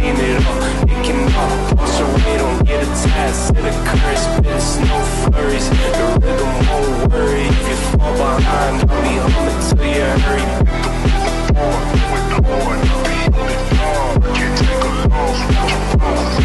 seen it all, it can all pass away. Don't get attached to the curse, bitch, no flurries. The rhythm won't worry. If you fall behind, I'll be home until you hurry. Can't take a loss, can't take a loss, can't take a loss.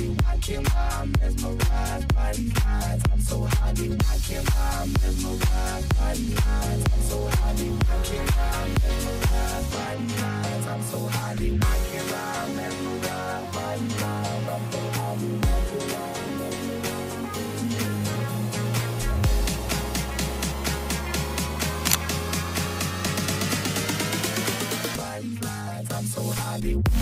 do I get my mesmerized by these eyes? I'm so high, do I get my mesmerized by these eyes? I'm so high, do I get my mesmerized by these eyes? I'm so high, do I get my mesmerized by these eyes? I'm so high, do I get my mesmerized by these eyes? I'm so high, do